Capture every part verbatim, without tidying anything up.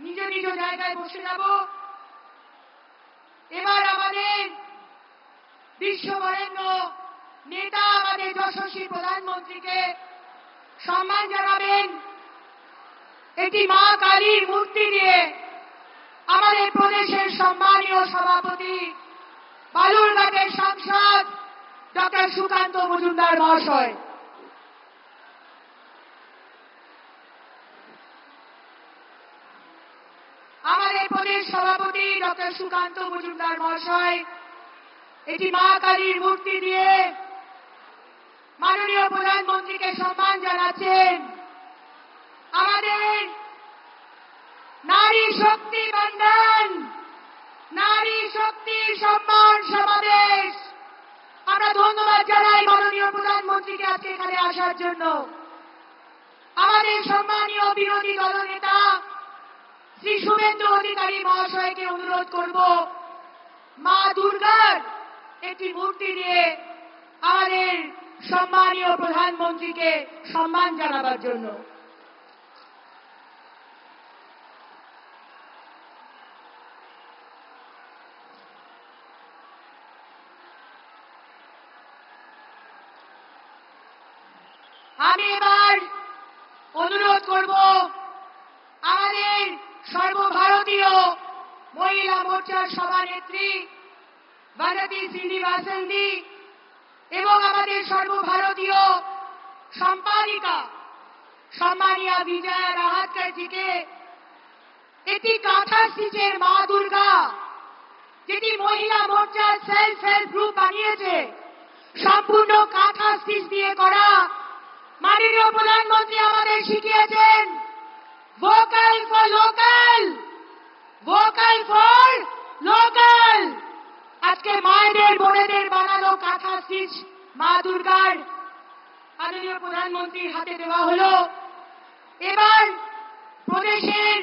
निज निज जगह बसे जाब विश्ववरेण्य नेता यशस्वी प्रधानमंत्री के सम्मान जानाबेन। माँ कालीर मूर्ति दिए हमारे प्रदेश के सम्मानीय सभापति बालुरघाटेर सांसद डॉक्टर सुकांत मजुमदार महाशय हमारे प्रदेश सभापति डॉक्टर सुकांत मजुमदार महाशय एटी माँ कालीर मूर्ति दिए माननीय प्रधानमंत्री के सम्मान जानाचेन। नारी शक्ति वंदन नारी शक्ति सम्मान समादेश আমরা ধন্যবাদ জানাই মাননীয় প্রধানমন্ত্রীকে আজকে এখানে আসার জন্য। আমাদের সম্মানীয় বিরোধী দলনেতা শ্রী শুভেন্দু অধিকারী মহাশয়কে অনুরোধ করব মা দুর্গার একটি মূর্তি নিয়ে আমাদের সম্মানীয় প্রধানমন্ত্রীকে সম্মান জানাবার জন্য। আমি এবার অনুরোধ করব আমাদের সর্বভারতীয় মহিলা মোর্চার সভানেত্রী भारती सिंह दी एवं सर्वभारतीय सम्पादिका सम्मानिया विजया राहत जी के एटी काथा स्टिचेर मा दुर्गा जेटी महिला मोर्चा सेल्फ हेल्प ग्रुप बनिए सम्पूर्ण काथा स्टिच दिए करा माननीय प्रधानमंत्री आमादेर शिखिएछेन vocal for local vocal for local. आज के मायेर बोनेर बनानो काथा स्टिच मा दुर्गार आदरणीय प्रधानमंत्री हाथे देवा हलो। एबार प्रदेशेर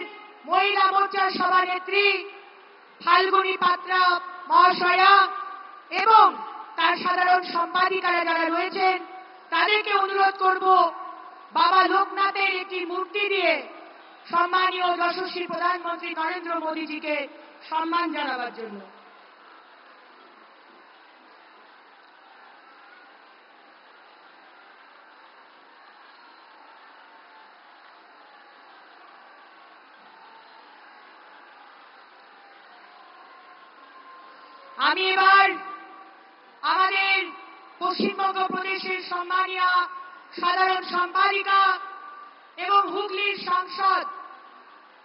महिला मोर्चार सभानेत्री फालगुनी पात्रा महाशया एवं तार साधारण सम्पादिकारा जारा रयेछेन तादेरके अनुरोध करब बाबा लोकनाथेर एकटी मूर्ति दिए सम्मानीय यशस्वी प्रधानमंत्री नरेंद्र मोदी जी के सम्मान जानाबार जोन्नो। আমি এবার আমাদের পশ্চিমবঙ্গ প্রদেশের সম্মানীয় সাধারণ সম্পাদিকা এবং হুগলির সাংসদ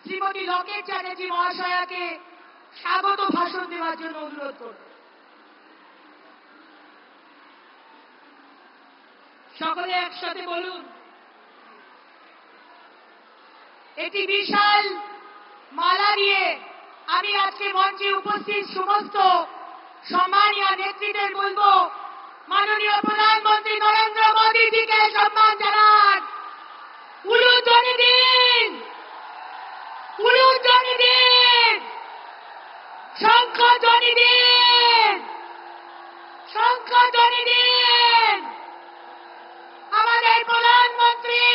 শ্রীমতী লকেশ চৈটার্জি মহাশয়াকে স্বাগত ভাষণ দেওয়ার জন্য অনুরোধ করব। সকলে একসাথে বলুন এটি বিশাল মালা নিয়ে আমি আজকে মঞ্চে উপস্থিত সমস্ত सम्मानीय नेतृत्व बोलबो माननीय प्रधानमंत्री नरेंद्र मोदी जी के सम्मान जानान। उलुध्वनि दिन उलुध्वनि दिन शंखध्वनि दिन शंखध्वनि दिन हमारे प्रधानमंत्री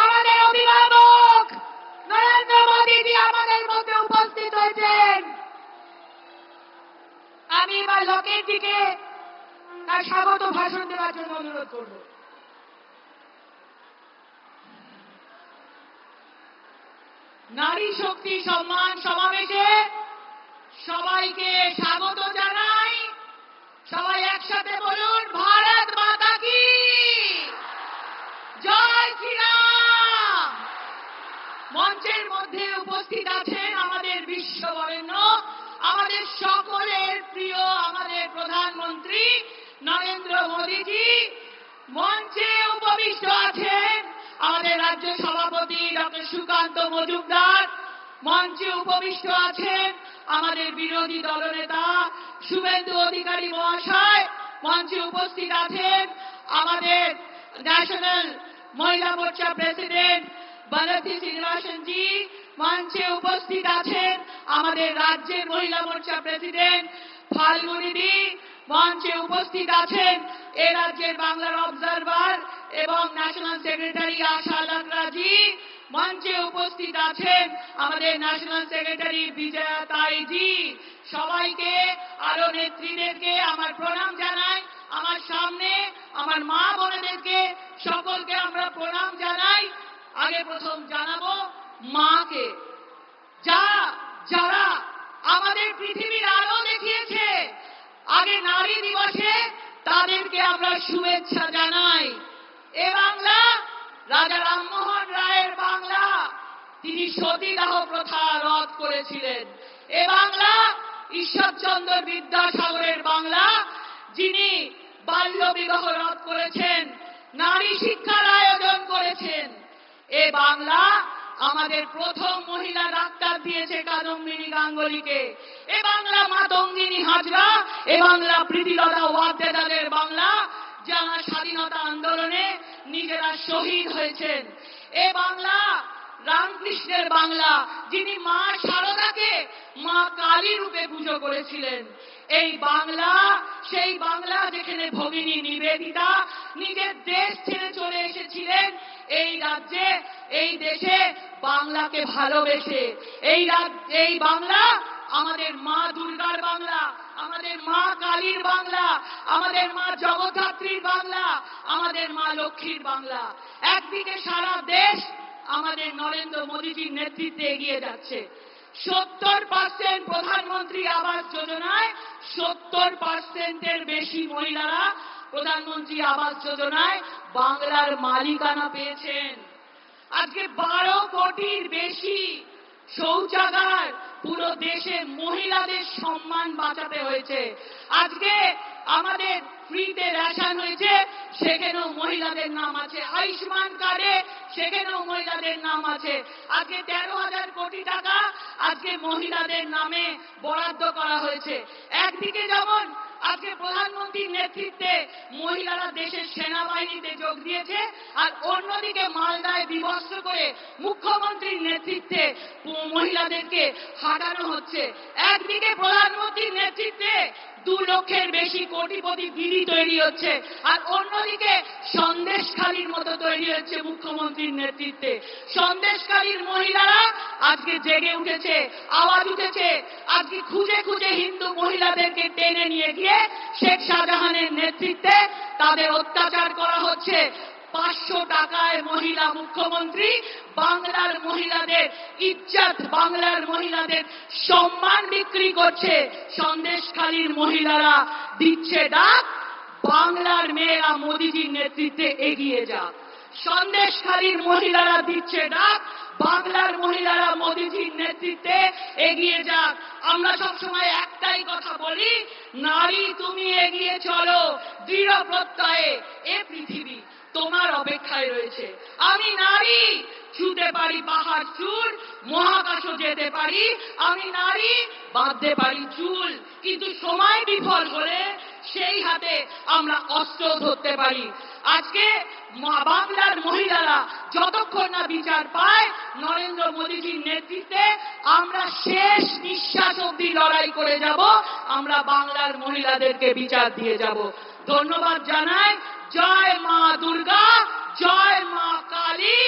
हमारे अभिभावक नरेंद्र मोदी जी हमारे मध्य उपस्थित होयेछेन। আমি এবার লোকের দিকে তার স্বাগত ভাষণ দেওয়ার জন্য অনুরোধ করব। নারী শক্তি সম্মান সমাবেশে সবাইকে স্বাগত জানাই। সবাই একসাথে বলুন ভারত মাতা কি জয়। শ্রীরাম। মঞ্চের মধ্যে উপস্থিত আছেন আমাদের বিশ্ববরেণ্য আমাদের সকলের প্রিয় আমাদের প্রধানমন্ত্রী নরেন্দ্র মোদীজি। মঞ্চে উপবিষ্ট আছেন আমাদের রাজ্য সভাপতি ডক্টর সুকান্ত মজুমদার। মঞ্চে উপবিষ্ট আছেন আমাদের বিরোধী দলনেতা শুভেন্দু অধিকারী মহাশয়। মঞ্চে উপস্থিত আছেন আমাদের ন্যাশনাল মহিলা মোর্চা প্রেসিডেন্ট भारती सिंह जी। मंचे उपस्थित आছেন আমাদের রাজ্যের মহিলা মোর্চা প্রেসিডেন্ট ফালগুনি দি। मंचे उपस्थित আছেন এ রাজ্যের বাংলার অবজারভার এবং ন্যাশনাল সেক্রেটারি आशा लकड़ा जी। मंचे उपस्थित आছেন আমাদের ন্যাশনাল সেক্রেটারি বিজয়া তাই জি সবাইকে আর নেত্রীদেরকে আমার প্রণাম জানাই আমার সামনে আমার মা বোনেদেরকে সকলকে আমরা প্রণাম জানাই আগে প্রথম জানাবো মা কে যা যারা আমাদের পৃথিবীর আলো দেখিয়েছে আগে নারী দিবসে তাদেরকে আমরা শুভেচ্ছা জানাই এ বাংলা राज राममोहन रायर बांगला तिनी सतीदाह प्रथा रद करेछिलेन ए बांगला ईश्वरचंद्र विद्यासागर बांगला जिनी बाल्य विवाह रद करेछेन नारी शिक्षार आयोजन करेछेन ए बांगला आमादेर प्रथम महिला डाक्तार दिएछे कादंबिनी गांगुलीके ए बांगला मातंगिनी हजरा ए बांगला प्रीतिलता वाद्देदार बांगला যারা স্বাধীনতা আন্দোলনে নিজেরা শহীদ হয়েছেন এ বাংলা রামকৃষ্ণের বাংলা যিনি মা শারদাকে মা কালী রূপে পূজা করেছিলেন এই বাংলা সেই বাংলা যেখানে ভগিনী নিবেদিতা নিজের দেশ ছেড়ে চলে এসেছিলেন এই রাজ্যে এই দেশে বাংলাকে ভালোবেসে এই এই বাংলা আমাদের মা দুর্গার বাংলা আমাদের মা কালীর বাংলা আমাদের মা জগদ্ধাত্রীর বাংলা আমাদের মা লক্ষ্মীর বাংলা একদিকে সারা দেশ আমাদের নরেন্দ্র মোদিজির নেতৃত্বে এগিয়ে যাচ্ছে सत्तर प्रतिशत প্রধানমন্ত্রী আবাস যোজনায় सत्तर प्रतिशत এর বেশি মহিলারা প্রধানমন্ত্রী আবাস যোজনায় বাংলার মালিকানা পেয়েছেন আজকে बारह কোটির বেশি शौचागार पूरा देशे महिला देर सम्मान बाँचाते हुए आज के आमादे फ्रीते राशन हुए सेखानेও महिलादेर नाम आछे आयुष्मान कार्डे सेखानेও महिलादेर नाम आछे आज के तेरो हजार कोटी टाका आज के महिलादेर नामे बराद्द करा हुए एकदिके जेमन आज के प्रधानमंत्री नेतृत्वे महिलारा देशेर सेनाबाहिनीते जोग दिएछे आर अन्यदिके मालदाय विवस्त्र करे मुख्यमंत्री नेतृत्वे महिलादेरके हाटानो होच्छे एकदिके प्रधानमंत्री नेतृत्वे दो लक्षेर बेशी कोटिपति दिदी तैरी होच्छे आर अन्यदिके संदेशखालीर मतो तैरी होच्छे मुख्यमंत्री नेतृत्वे संदेशखालीर महिलारा आजके जेगे उठेছে आवाज उठेছে आजके खुजे खुजे हिंदू महिलादेरके टेने निये গিয়ে শেখ শাহজাহানের নেতৃত্বে তাদের অত্যাচার করা হচ্ছে पाँच सौ টাকায় মহিলা মুখ্যমন্ত্রী বাংলার মহিলাদের इज्जत বাংলার মহিলাদের সম্মান বিক্রি করছে সন্দেশখালীর মহিলারা দিচ্ছে ডাক বাংলার মেয়েরা মোদিজির নেতৃত্বে এগিয়ে যাক সন্দেশখালীর মহিলারা দিচ্ছে ডাক বাংলার মহিলারা মোদিজির নেতৃত্বে এগিয়ে যাক আমরা সব সময় একটাই কথা বলি নারী তুমি এগিয়ে চলো দৃঢ় প্রত্যয়ে এই পৃথিবী তোমার অপেক্ষায় রয়েছে আমি নারী ছুঁতে পারি পাহাড় চূড় মহাকাশে যেতে পারি আমি নারী বাঁধতে পারি চুল কিন্তু সময় বিফল হলে সেই হাতে আমরা অস্ত্র ধরতে পারি আজকে বাংলার মহিলারা যতক্ষণ না বিচার পায় নরেন্দ্র মোদিজির নেতৃত্বে আমরা শেষ নিঃশ্বাস অবধি লড়াই করে যাব আমরা বাংলার মহিলাদেরকে বিচার দিয়ে যাব ধন্যবাদ জানাই জয় মা দুর্গা জয় মা কালী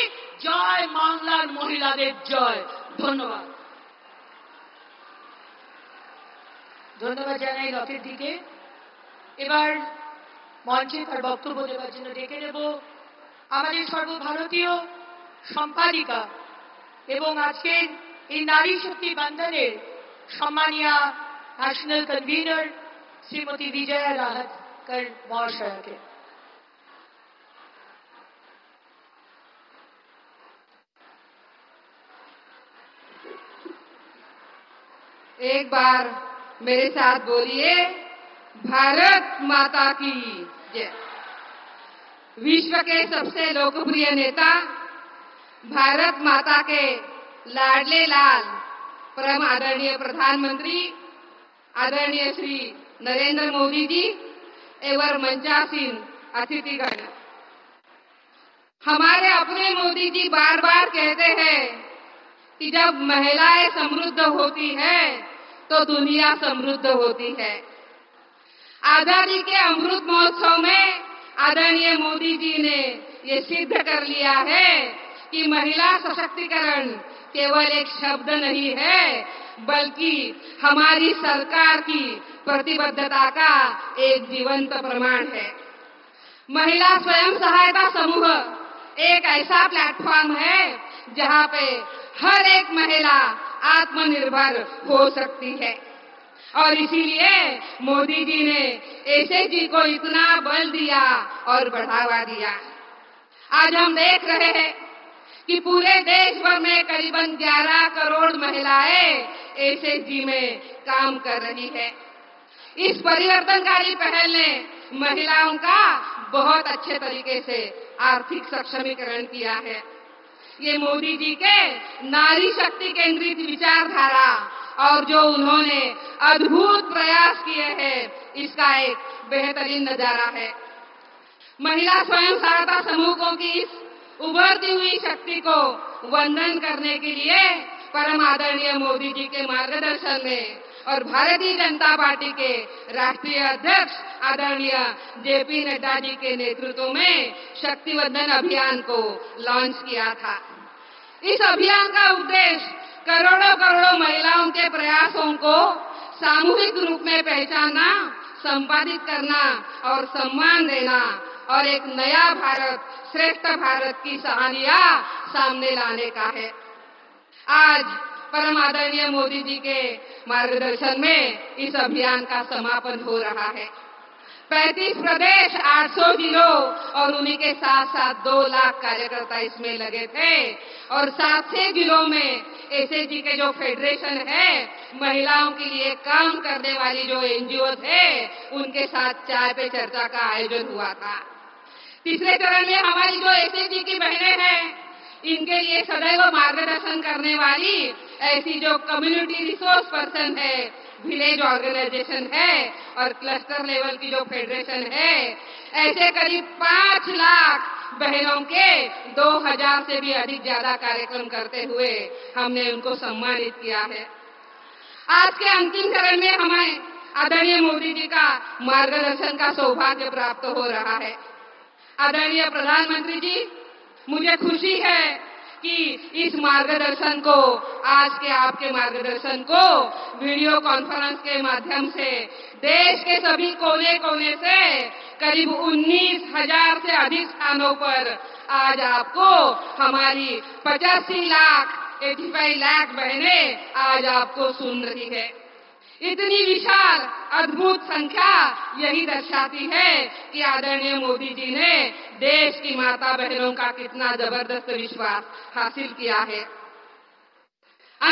জয় বাংলার মহিলাদের জয় ধন্যবাদ ধন্যবাদ জানাই লকেশ দিকে এবার মঞ্চে তার বক্তব্য দেওয়ার জন্য ডেকে নেব আমাদের সর্বভারতীয় সম্পাদিকা এবং আজকের এই নারী শক্তি বন্ধনের সম্মানীয় national convener Shrimati Vijaya Rahatkar মহাশয়কে एक बार मेरे साथ बोलिए भारत माता की जय। विश्व के सबसे लोकप्रिय नेता भारत माता के लाडले लाल परम आदरणीय प्रधानमंत्री आदरणीय श्री नरेंद्र मोदी जी एवं मंचासीन अतिथिगण हमारे अपने मोदी जी बार बार कहते हैं कि जब महिलाएं समृद्ध होती है तो दुनिया समृद्ध होती है। आजादी के अमृत महोत्सव में आदरणीय मोदी जी ने ये सिद्ध कर लिया है कि महिला सशक्तिकरण केवल एक शब्द नहीं है, बल्कि हमारी सरकार की प्रतिबद्धता का एक जीवंत प्रमाण है। महिला स्वयं सहायता समूह एक ऐसा प्लेटफॉर्म है जहां पे हर एक महिला आत्मनिर्भर हो सकती है, और इसीलिए मोदी जी ने एसएचजी को इतना बल दिया और बढ़ावा दिया। आज हम देख रहे हैं कि पूरे देश भर में करीबन ग्यारह करोड़ महिलाएं एसएचजी में काम कर रही है। इस परिवर्तनकारी पहल ने महिलाओं का बहुत अच्छे तरीके से आर्थिक सक्षमीकरण किया है। ये मोदी जी के नारी शक्ति केंद्रित विचारधारा और जो उन्होंने अद्भुत प्रयास किए हैं, इसका एक बेहतरीन नजारा है। महिला स्वयं सहायता समूहों की इस उभरती हुई शक्ति को वंदन करने के लिए परम आदरणीय मोदी जी के मार्गदर्शन में और भारतीय जनता पार्टी के राष्ट्रीय अध्यक्ष आदरणीय जे पी नड्डा जी के नेतृत्व में शक्ति वंदन अभियान को लॉन्च किया था। इस अभियान का उद्देश्य करोड़ों करोड़ों महिलाओं के प्रयासों को सामूहिक रूप में पहचानना, संपादित करना और सम्मान देना और एक नया भारत, श्रेष्ठ भारत की कहानियां सामने लाने का है। आज परम आदरणीय मोदी जी के मार्गदर्शन में इस अभियान का समापन हो रहा है। पैंतीस प्रदेश, आठ सौ जिलों और उन्हीं के साथ साथ दो लाख कार्यकर्ता इसमें लगे थे, और सात से जिलों में एसएचजी के जो फेडरेशन है, महिलाओं के लिए काम करने वाली जो एनजीओ थे, उनके साथ चाय पे चर्चा का आयोजन हुआ था। तीसरे चरण में हमारी जो एसएचजी की बहनें हैं, इनके लिए सदैव मार्गदर्शन करने वाली ऐसी जो कम्युनिटी रिसोर्स पर्सन है, विलेज ऑर्गेनाइजेशन है और क्लस्टर लेवल की जो फेडरेशन है, ऐसे करीब पांच लाख बहनों के दो हजार से भी अधिक ज्यादा कार्यक्रम करते हुए हमने उनको सम्मानित किया है। आज के अंतिम चरण में हमें आदरणीय मोदी जी का मार्गदर्शन का सौभाग्य प्राप्त हो रहा है। आदरणीय प्रधानमंत्री जी, मुझे खुशी है कि इस मार्गदर्शन को, आज के आपके मार्गदर्शन को वीडियो कॉन्फ्रेंस के माध्यम से देश के सभी कोने कोने से करीब उन्नीस हजार से अधिक स्थानों पर आज आपको हमारी पचासी लाख पचासी लाख बहनें आज आपको सुन रही है। इतनी विशाल अद्भुत संख्या यही दर्शाती है कि आदरणीय मोदी जी ने देश की माता बहनों का कितना जबरदस्त विश्वास हासिल किया है।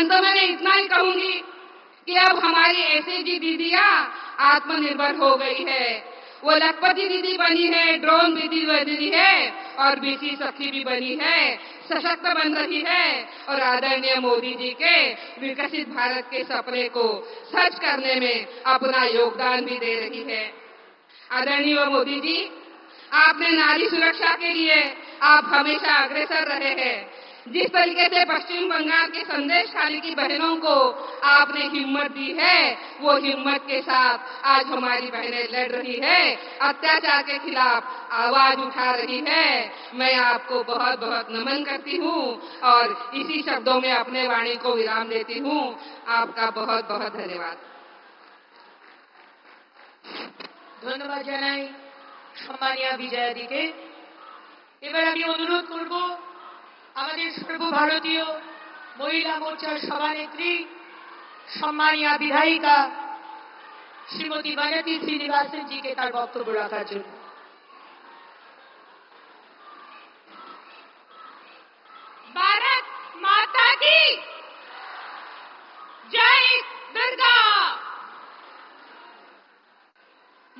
अंत में मैं इतना ही कहूंगी कि अब हमारी एसएचजी दीदियां आत्मनिर्भर हो गई है। वो लखपति दीदी बनी है, ड्रोन दीदी बनी है और बीसी सखी भी बनी है, सशक्त बन रही है और आदरणीय मोदी जी के विकसित भारत के सपने को सच करने में अपना योगदान भी दे रही है। आदरणीय मोदी जी, आपने नारी सुरक्षा के लिए आप हमेशा अग्रसर रहे हैं। जिस तरीके से पश्चिम बंगाल के संदेशखाली की बहनों को आपने हिम्मत दी है, वो हिम्मत के साथ आज हमारी बहनें लड़ रही है, अत्याचार के खिलाफ आवाज उठा रही है। मैं आपको बहुत बहुत नमन करती हूँ और इसी शब्दों में अपने वाणी को विराम देती हूँ। आपका बहुत बहुत धन्यवाद। धन्यवाद जानाई सम्मानिया विजया दी के। এবার আমি অনুরোধ করব আমাদের সর্বভারতীয় মহিলা মোর্চার সভানেত্রী সম্মানীয় বিধায়িকা শ্রীমতী बनती শ্রীনিবাসন জিকে তার বক্তব্য রাখার জন্য। भारत माता की जय। दुर्गा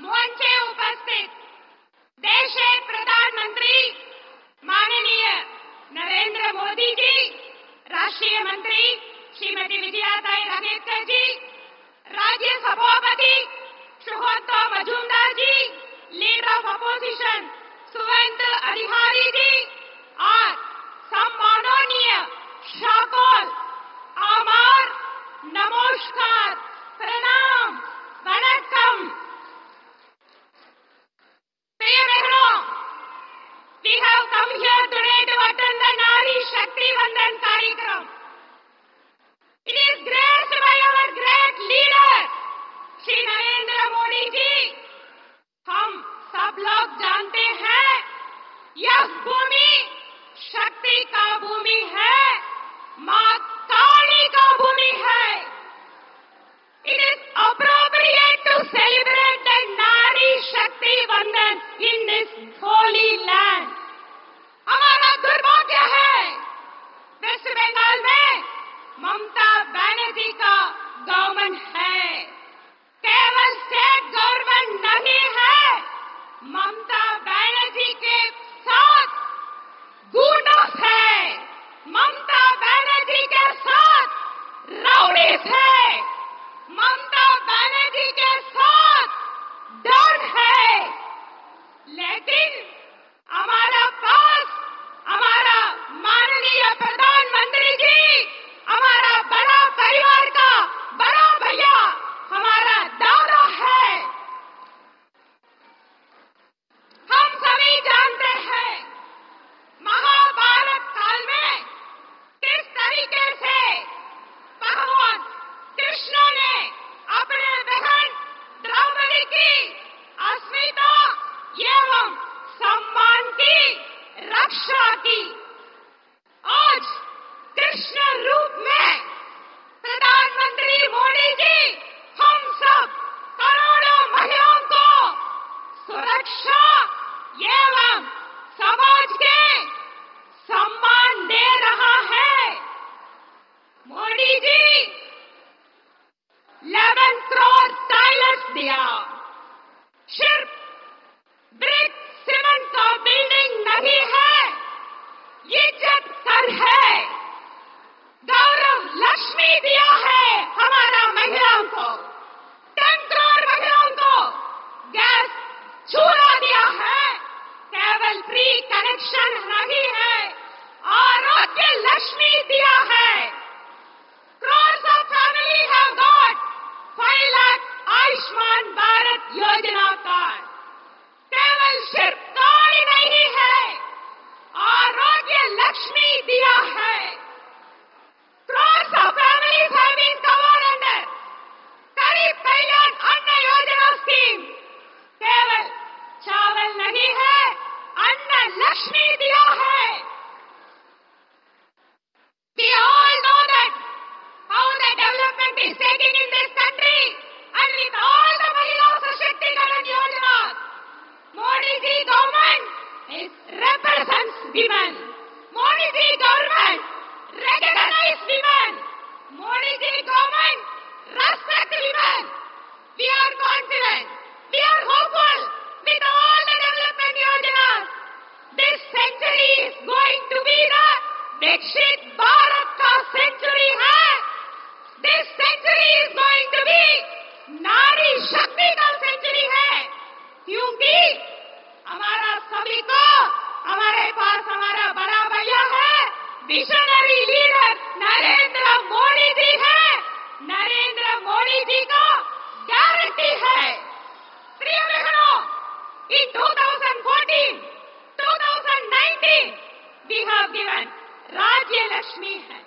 मंचे उपस्थित देश के प्रधानमंत्री माननीय नरेंद्र मोदी जी, राष्ट्रीय मंत्री श्रीमती विजया ताई कहितकर जी, राज्य सभापति Sukanta Majumdar ji, leader of opposition Suvendu Adhikari ji और सम्माननीय सकल आमार नमस्कार, प्रणाम, वणक्कम। We have come here today to attend the Nari Modi ji, हम सब लोग जानते हैं यह भूमि शक्ति का भूमि है, मां काली का भूमि है। It is appropriate to celebrate the Nari Shakti वंदन इन दिस होली लैंड। हमारा दुर्भाग्य है वेस्ट बंगाल में ममता बनर्जी का गवर्नमेंट है, केवल स्टेट गवर्नमेंट नहीं है, ममता बनर्जी के साथ गुंडों है, ममता बनर्जी के साथ राउडीज है, ममता बनर्जी के साथ डर है। लेकिन हमारा पास हमारा माननीय प्रधानमंत्री जी, हमारा बड़ा परिवार का बड़ा भैया, हमारा दादा है। हम सभी जानते हैं महाभारत काल में किस तरीके से भगवान कृष्ण ने अपने बहन द्रौपदी की अस्मिता एवं सम्मान की रक्षा की। आज कृष्ण रूप में प्रधानमंत्री मोदी जी हम सब करोड़ों महिलाओं को सुरक्षा एवं समाज के सम्मान दे रहा है। मोदी जी ग्यारह करोड़ टाइल्स दिया, सिर्फ ब्रिक सीमेंट का बिल्डिंग नहीं है, इज्जत सर है, गौरव लक्ष्मी दिया है हमारा महिलाओं को, दस करोड़ महिलाओं को गैस चूल्हा दिया है, केवल फ्री कनेक्शन नहीं है, आरोग्य लक्ष्मी दिया है। Crore of family have got five lakh Ayushman Bharat Yojana card, केवल सिर्फ कार्ड नहीं है, आरोग्य लक्ष्मी दिया है। Crores of families have been covered under Garib Kalyan Anna Yojana scheme. Keval chawal nahi hai, Anna Lakshmi diya hai. We all know that how the development is taking in this country, and with all the Mahila Sashaktikara Yojana, Modi ji government is represents women. Modi ji government recognize women. Modi ji government respect women. We are confident, we are hopeful with all the development yojanas. This century is going to be the Viksit Bharat ka century hai. This century is going to be Nari Shakti ka century hai. Kyunki hamara sabhi ko hamare paas hamara bada bhaiya hai, visionary leader Narendra Modi ji है। नरेंद्र मोदी जी का guarantee है। प्रिय बहनों, इन दो हज़ार चौदह, दो हज़ार उन्नीस वी हैव गिवन राज्य लक्ष्मी है,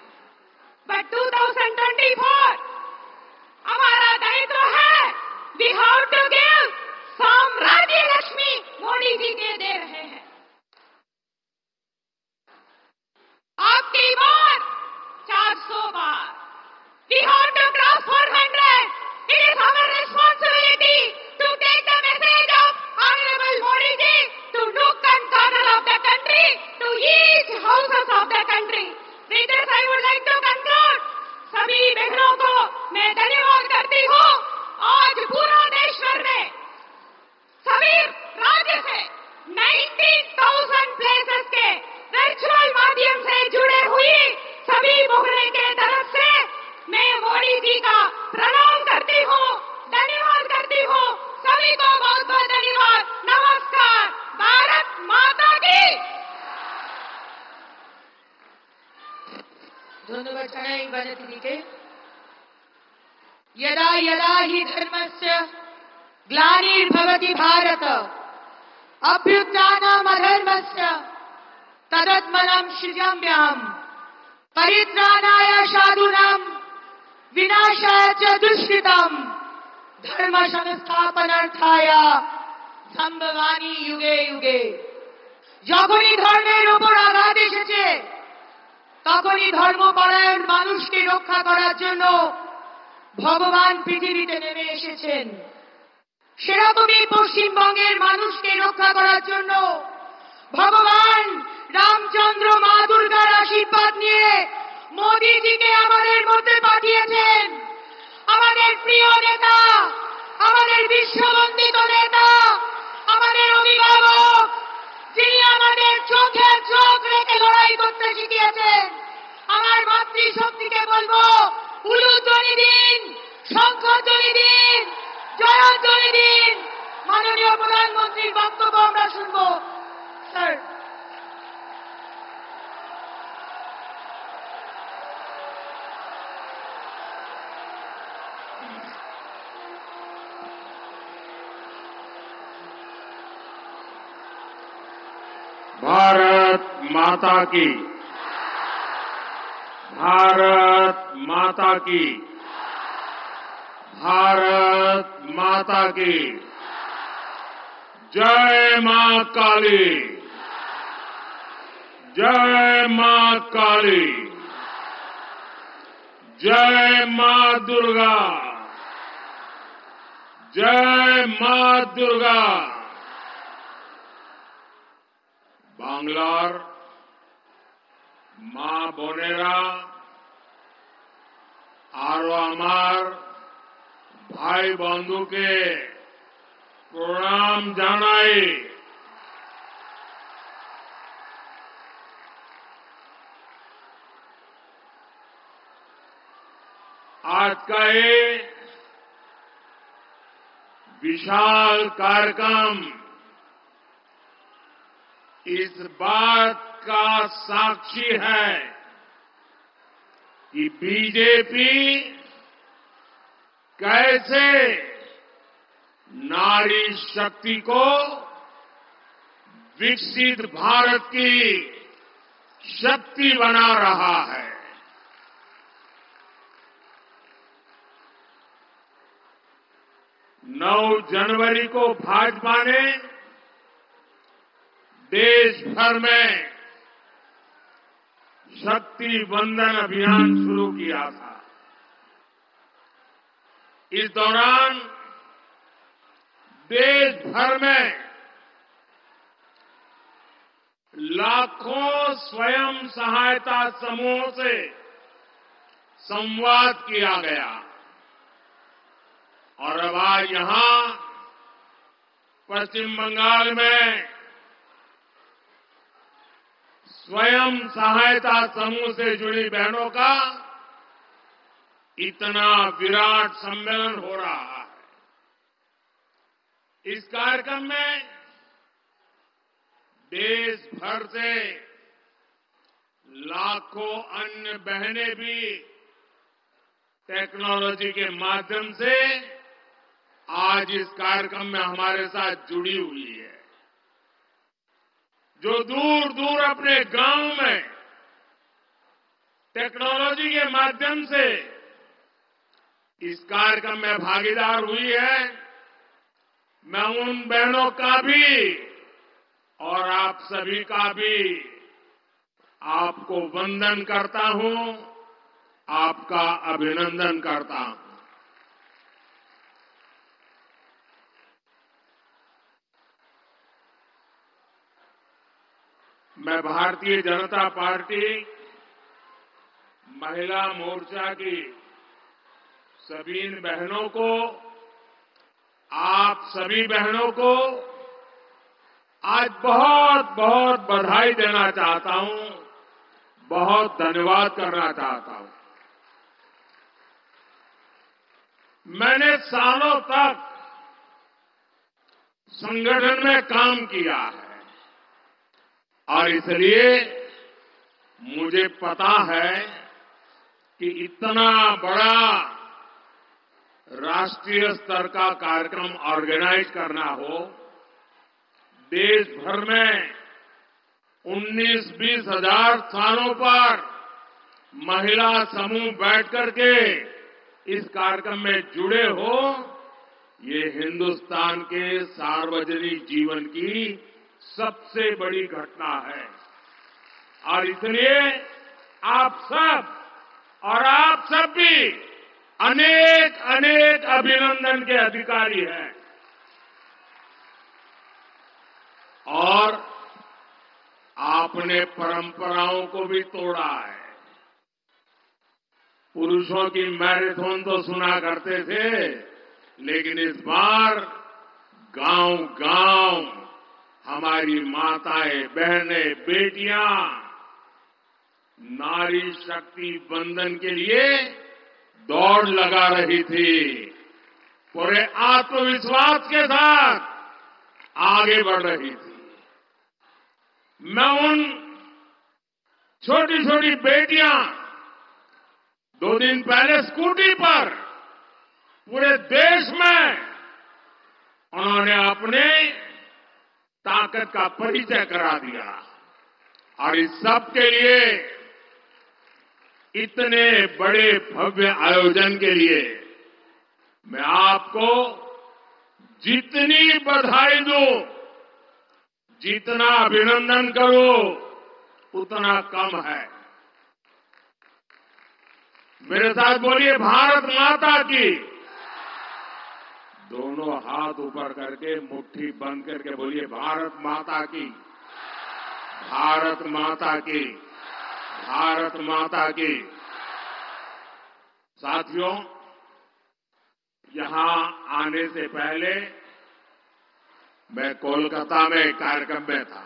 बट दो हज़ार चौबीस हमारा दायित्व है, वी हैव टू गिव साम्राज्य लक्ष्मी मोदी जी के दे रहे हैं। आपकी बार चार सौ बार we have to cross four hundred. It is our responsibility to take the message of honourable Modi ji to nook and corner of the country, to each houses of the country. With this I would like to conclude. सभी बहनों को मैं धन्यवाद करती हूँ। आज पूरा देश भर में सभी राज्य से उन्नीस हज़ार प्लेसेस के वर्चुअल माध्यम से जुड़े हुए सभी मोहल्ले के तरफ से मैं मोदी जी का प्रणाम करती हूँ, धन्यवाद करती हूँ। सभी को बहुत बहुत धन्यवाद, नमस्कार, भारत माता की। धन्यवाद चाहे बनती दी के यदा यदा ही धर्मस्य ग्लानिर्भवति भारत अभ्युत्थानम् अधर्मस्य तदत्मनं सृजाम्यहम् परित्राणाय साधूनां विनाशाय च दुष्कृताम् धर्म संस्थापनार्थाया सम्भवामि युगे युगे। যখনই ধর্মের উপর আঘাত এসেছে তখনই ধর্মপরায়ণ মানুষকে রক্ষা করার জন্য ভগবান পৃথিবীতে নেমে এসেছেন। সেরকমই পশ্চিমবঙ্গের মানুষকে রক্ষা করার জন্য ভগবান রামচন্দ্র মা দুর্গার আশীর্বাদ নিয়ে মোদিজিকে আমাদের মধ্যে পাঠিয়েছেন। আমাদের প্রিয় নেতা, আমাদের বিশ্ববন্দিত নেতা, আমাদের অভিভাবক, যিনি আমাদের চোখে চোখ রেখে লড়াই করতে শিখিয়েছেন। আমার মাতৃশক্তিকে বলবো, উলুধ্বনি দিন, শঙ্খধ্বনি দিন, জয়ধ্বনি দিন। মাননীয় প্রধানমন্ত্রীর বক্তব্য আমরা শুনবো। স্যার, भारत माता की, भारत माता की, भारत माता की जय। मां काली जय, मां काली जय, मां दुर्गा जय, मां दुर्गा। বাংলার মা বোনেরা আর আমার ভাই বন্ধুকে প্রণাম জানাই। आज का ये विशाल कार्यक्रम इस बात का साक्षी है कि बीजेपी कैसे नारी शक्ति को विकसित भारत की शक्ति बना रहा है। नौ जनवरी को भाजपा ने देश भर में शक्ति वंदन अभियान शुरू किया था। इस दौरान देश भर में लाखों स्वयं सहायता समूहों से संवाद किया गया और अब आज यहां पश्चिम बंगाल में स्वयं सहायता समूह से जुड़ी बहनों का इतना विराट सम्मेलन हो रहा है। इस कार्यक्रम में देश भर से लाखों अन्य बहनें भी टेक्नोलॉजी के माध्यम से आज इस कार्यक्रम में हमारे साथ जुड़ी हुई है। जो दूर दूर अपने गांव में टेक्नोलॉजी के माध्यम से इस कार्यक्रम में भागीदार हुई है, मैं उन बहनों का भी और आप सभी का भी आपको वंदन करता हूं, आपका अभिनंदन करता हूं। मैं भारतीय जनता पार्टी महिला मोर्चा की सभी बहनों को, आप सभी बहनों को आज बहुत बहुत बधाई देना चाहता हूं, बहुत धन्यवाद करना चाहता हूं। मैंने सालों तक संगठन में काम किया है और इसलिए मुझे पता है कि इतना बड़ा राष्ट्रीय स्तर का कार्यक्रम ऑर्गेनाइज करना हो, देश भर में उन्नीस बीस हजार स्थानों पर महिला समूह बैठ करके इस कार्यक्रम में जुड़े हो, ये हिंदुस्तान के सार्वजनिक जीवन की सबसे बड़ी घटना है और इसलिए आप सब और आप सब भी अनेक अनेक अभिनंदन के अधिकारी हैं। और आपने परंपराओं को भी तोड़ा है। पुरुषों की मैराथन तो सुना करते थे, लेकिन इस बार गांव-गांव हमारी माताएं, बहनें, बेटियां नारी शक्ति वंदन के लिए दौड़ लगा रही थी, पूरे आत्मविश्वास के साथ आगे बढ़ रही थी। मैं उन छोटी छोटी बेटियां दो दिन पहले स्कूटी पर पूरे देश में उन्होंने अपने ताकत का परिचय करा दिया और इस सब के लिए, इतने बड़े भव्य आयोजन के लिए मैं आपको जितनी बधाई दूं, जितना अभिनंदन करूं, उतना कम है। मेरे साथ बोलिए भारत माता की। दोनों हाथ ऊपर करके, मुट्ठी बंद करके बोलिए भारत माता की, भारत माता की, भारत माता की। साथियों, यहां आने से पहले मैं कोलकाता में कार्यक्रम में था।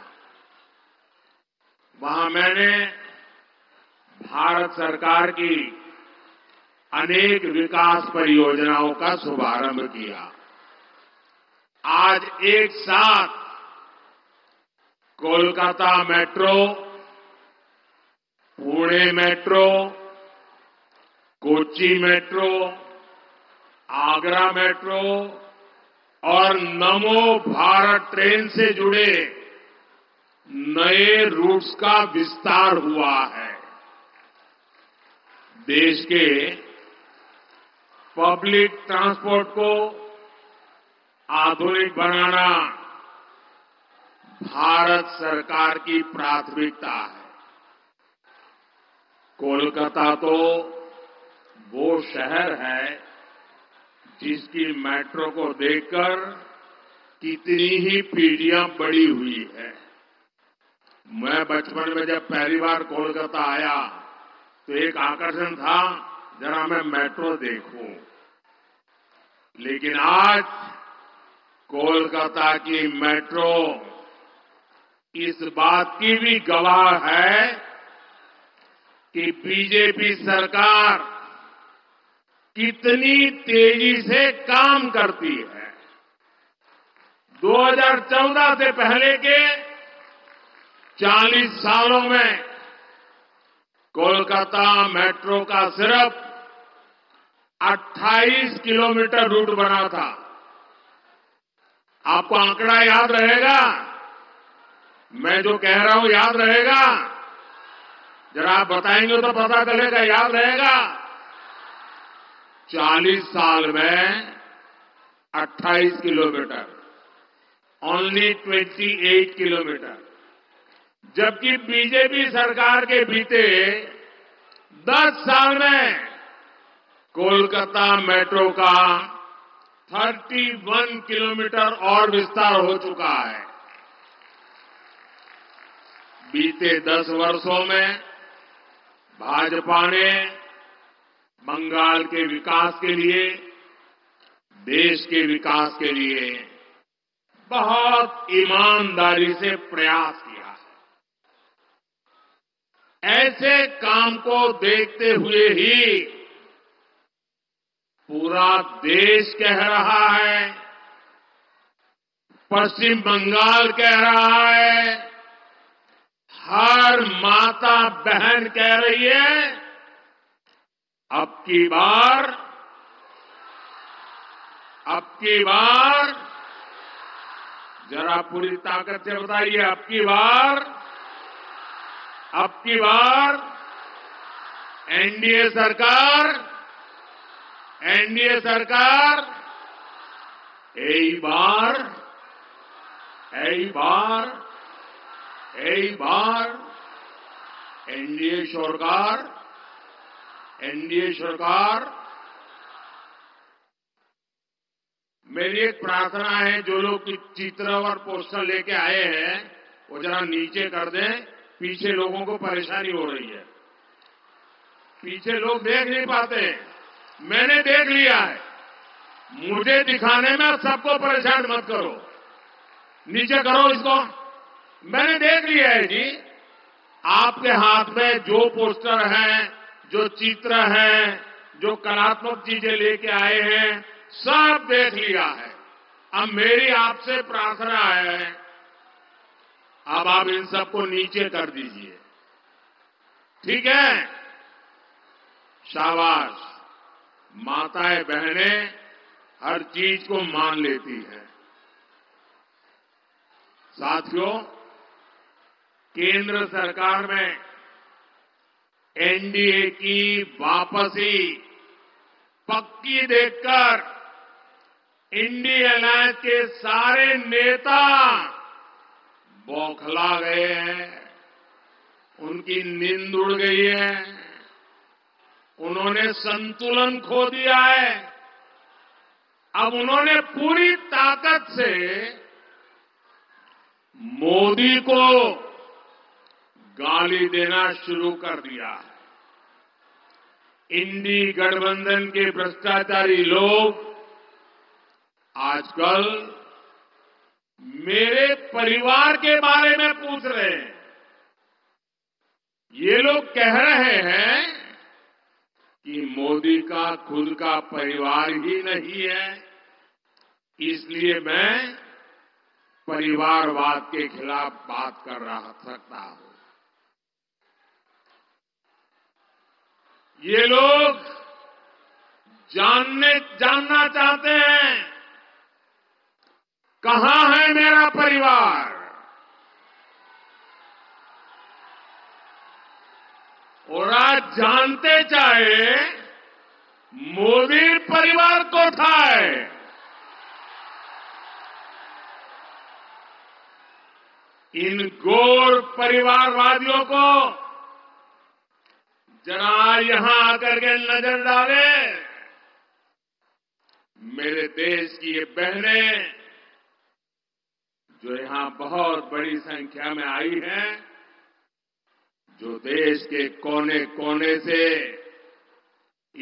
वहां मैंने भारत सरकार की अनेक विकास परियोजनाओं का शुभारंभ किया। आज एक साथ Kolkata metro, Pune metro, Kochi metro, Agra metro और नमो भारत ट्रेन से जुड़े नए रूट्स का विस्तार हुआ है। देश के पब्लिक ट्रांसपोर्ट को आधुनिक बनाना भारत सरकार की प्राथमिकता है। कोलकाता तो वो शहर है जिसकी मेट्रो को देखकर कितनी ही पीढ़ियां बड़ी हुई है। मैं बचपन में जब पहली बार कोलकाता आया तो एक आकर्षण था, जरा मैं मेट्रो देखूं। लेकिन आज कोलकाता की मेट्रो इस बात की भी गवाह है कि बीजेपी सरकार कितनी तेजी से काम करती है। दो हज़ार चौदह से पहले के चालीस सालों में कोलकाता मेट्रो का सिर्फ अट्ठाईस किलोमीटर रूट बना था। आपको आंकड़ा याद रहेगा, मैं जो कह रहा हूं याद रहेगा, जरा आप बताएंगे तो पता चलेगा याद रहेगा। चालीस साल में अट्ठाईस किलोमीटर, ओनली अट्ठाईस किलोमीटर, जबकि बीजेपी सरकार के बीते दस साल में कोलकाता मेट्रो का इकतीस किलोमीटर और विस्तार हो चुका है। बीते दस वर्षों में भाजपा ने बंगाल के विकास के लिए, देश के विकास के लिए बहुत ईमानदारी से प्रयास किया है। ऐसे काम को देखते हुए ही पूरा देश कह रहा है, पश्चिम बंगाल कह रहा है, हर माता बहन कह रही है, अब की बार अब की बार जरा पूरी ताकत से बताइए, अब की बार अब की बार एनडीए सरकार एनडीए सरकार यही बार यही बार यही बार एनडीए सरकार एनडीए सरकार मेरी एक प्रार्थना है, जो लोग चित्र और पोस्टर लेके आए हैं वो जरा नीचे कर दें, पीछे लोगों को परेशानी हो रही है, पीछे लोग देख नहीं पाते। मैंने देख लिया है, मुझे दिखाने में सबको परेशान मत करो, नीचे करो इसको। मैंने देख लिया है जी, आपके हाथ में जो पोस्टर हैं, जो चित्र हैं, जो कलात्मक चीजें लेके आए हैं, सब देख लिया है। अब मेरी आपसे प्रार्थना है, अब आप इन सबको नीचे कर दीजिए, ठीक है? शाबाश। माताएं बहनें हर चीज को मान लेती हैं। साथियों, केंद्र सरकार में एनडीए की वापसी पक्की देखकर इंडिया अलायंस के सारे नेता बौखला गए हैं, उनकी नींद उड़ गई है, उन्होंने संतुलन खो दिया है। अब उन्होंने पूरी ताकत से मोदी को गाली देना शुरू कर दिया है। इंडिया गठबंधन के भ्रष्टाचारी लोग आजकल मेरे परिवार के बारे में पूछ रहे हैं। ये लोग कह रहे हैं कि मोदी का खुद का परिवार ही नहीं है, इसलिए मैं परिवारवाद के खिलाफ बात कर रहा सकता हूं। ये लोग जानने जानना चाहते हैं कहां है मेरा परिवार। और आज जानते चाहे मोदी परिवार को थाए। इन घोर परिवारवादियों को जरा यहां आकर के नजर डाले। मेरे देश की ये बहनें जो यहां बहुत बड़ी संख्या में आई हैं, जो देश के कोने कोने से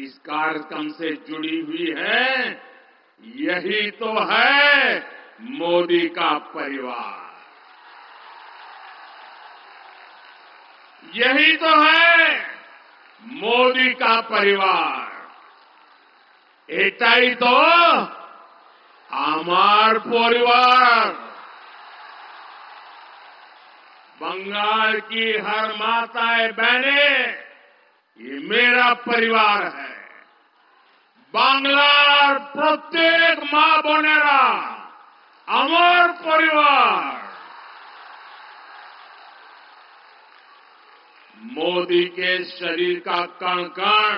इस कार्यक्रम से जुड़ी हुई हैं, यही तो है मोदी का परिवार, यही तो है मोदी का परिवार, एटाई तो आमार परिवार। बंगाल की हर माताएं बहनें ये मेरा परिवार है। बांग्लार प्रत्येक माँ बोनेरा आमार परिवार। मोदी के शरीर का कण कण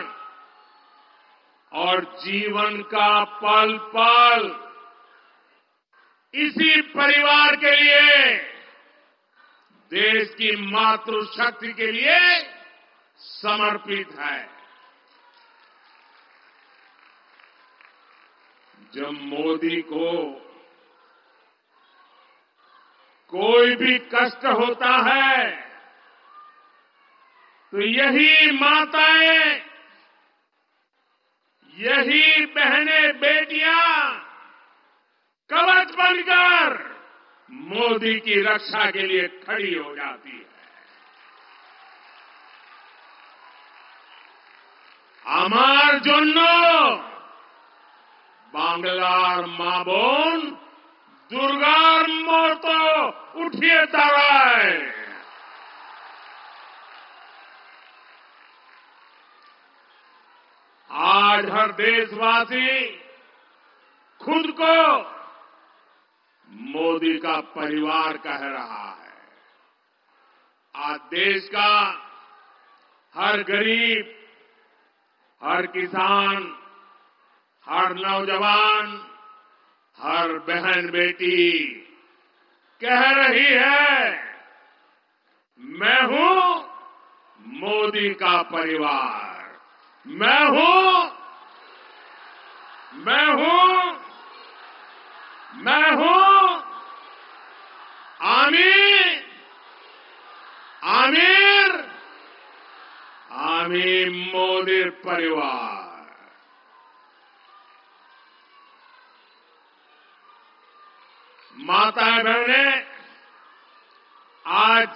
और जीवन का पल पल इसी परिवार के लिए, देश की मातृशक्ति के लिए समर्पित है। जब मोदी को कोई भी कष्ट होता है तो यही माताएं, यही बहनें, बेटियां कवच बनकर मोदी की रक्षा के लिए खड़ी हो जाती है। आमार जन्नो बांग्लार मा बोन दुर्गार मोतो उठिए दाराए। आज हर देशवासी खुद को मोदी का परिवार कह रहा है। आज देश का हर गरीब, हर किसान, हर नौजवान, हर बहन बेटी कह रही है, मैं हूं मोदी का परिवार, मैं हूं मैं हूं मैं हूं आमीर आमीर आमीर मोदी परिवार। माताएं बहनें, आज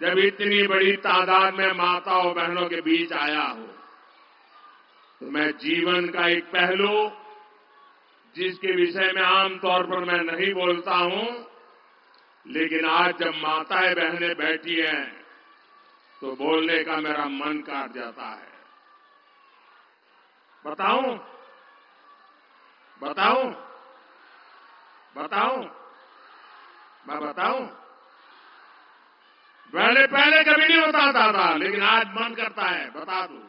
जब इतनी बड़ी तादाद में माताओं बहनों के बीच आया हूं तो मैं जीवन का एक पहलू जिसके विषय में आमतौर पर मैं नहीं बोलता हूं, लेकिन आज जब माताएं बहनें बैठी हैं तो बोलने का मेरा मन काट जाता है। बताऊं बताऊं बताऊं मैं बताऊं पहले पहले कभी नहीं बताता था, लेकिन आज मन करता है बता दूं।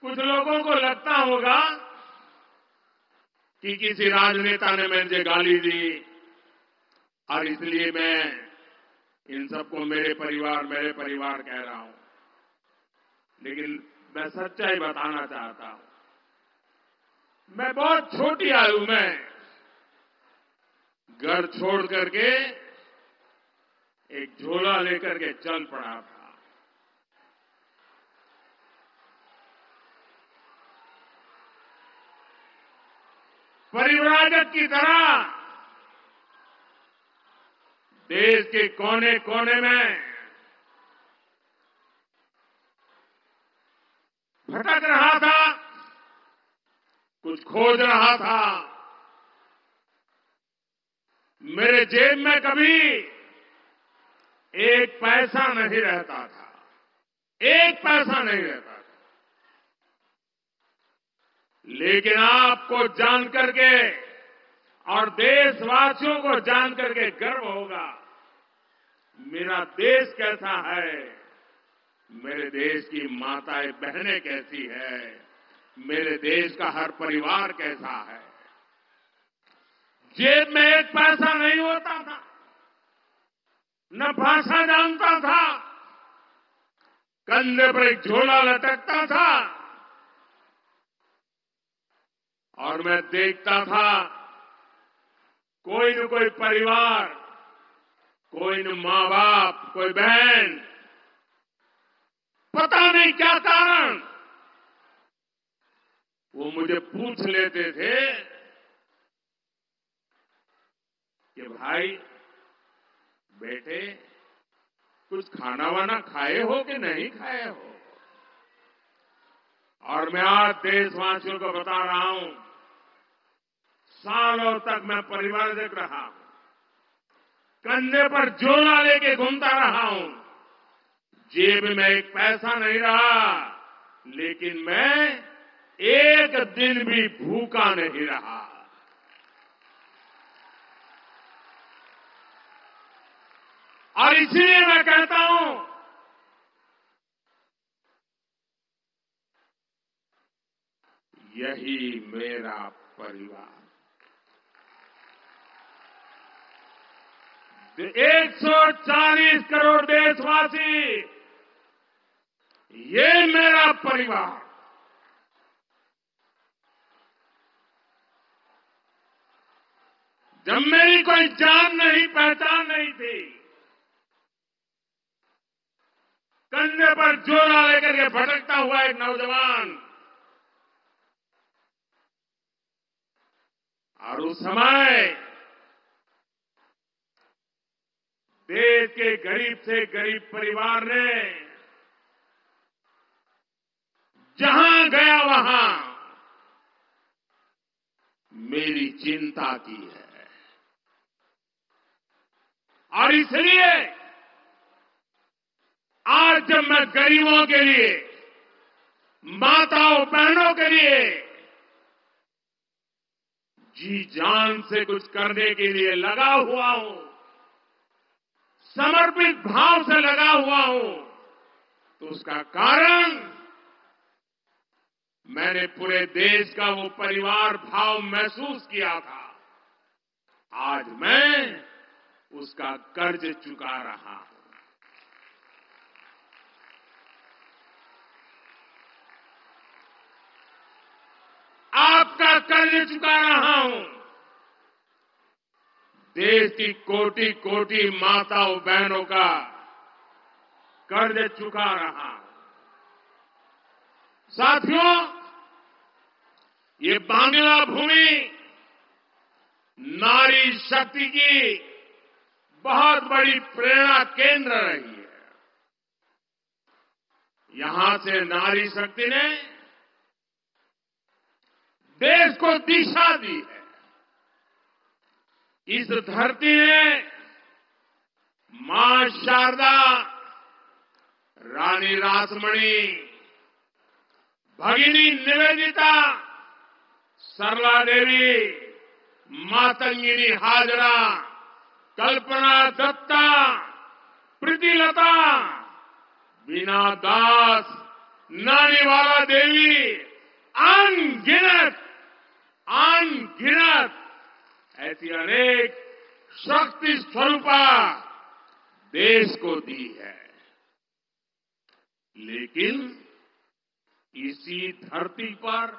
कुछ लोगों को लगता होगा कि किसी राजनेता ने मुझे गाली दी और इसलिए मैं इन सबको मेरे परिवार मेरे परिवार कह रहा हूं, लेकिन मैं सच्चाई बताना चाहता हूं। मैं बहुत छोटी आयु में घर छोड़ करके एक झोला लेकर के चल पड़ा था। परिव्राजक की तरह देश के कोने कोने में भटक रहा था, कुछ खोज रहा था। मेरे जेब में कभी एक पैसा नहीं रहता था, एक पैसा नहीं रहता था। लेकिन आपको जान करके और देशवासियों को जान करके गर्व होगा, मेरा देश कैसा है, मेरे देश की माताएं बहनें कैसी है, मेरे देश का हर परिवार कैसा है। जेब में एक पैसा नहीं होता था, न भाषा जानता था, कंधे पर एक झोला लटकता था और मैं देखता था कोई न कोई परिवार, कोई न माँ बाप, कोई बहन, पता नहीं क्या कारण, वो मुझे पूछ लेते थे कि भाई बेटे कुछ खाना वाना खाए हो कि नहीं खाए हो। और मैं आज देशवासियों को बता रहा हूं, सालों तक मैं परिवार देख रहा हूं, कंधे पर झोला लेके घूमता रहा हूं, जेब में एक पैसा नहीं रहा, लेकिन मैं एक दिन भी भूखा नहीं रहा। और इसीलिए मैं कहता हूं यही मेरा परिवार। एक सौ चालीस करोड़ देशवासी, ये मेरा परिवार। जब मेरी कोई जान नहीं पहचान नहीं थी, कंधे पर झोला लेकर के भटकता हुआ एक नौजवान, और उस समय देश के गरीब से गरीब परिवार ने जहां गया वहां मेरी चिंता की है। और इसलिए आज जब मैं गरीबों के लिए, माताओं बहनों के लिए जी जान से कुछ करने के लिए लगा हुआ हूं, समर्पित भाव से लगा हुआ हूं, तो उसका कारण मैंने पूरे देश का वो परिवार भाव महसूस किया था, आज मैं उसका कर्ज चुका रहा हूं। आपका कर्ज चुका रहा हूं। देश की कोटि कोटि माताओं बहनों का कर्ज चुका रहा हूं। साथियों, ये बांग्ला भूमि नारी शक्ति की बहुत बड़ी प्रेरणा केंद्र रही है। यहां से नारी शक्ति ने देश को दिशा दी है। इस धरती ने मां शारदा, रानी रासमणी, भगिनी निवेदिता, सरला देवी, मातंगिनी हजरा, कल्पना दत्ता, प्रीतिलता, बीना दास, नानीवाला देवी, अनगिनत अनगिनत ऐसी अनेक शक्ति स्वरूपा देश को दी है। लेकिन इसी धरती पर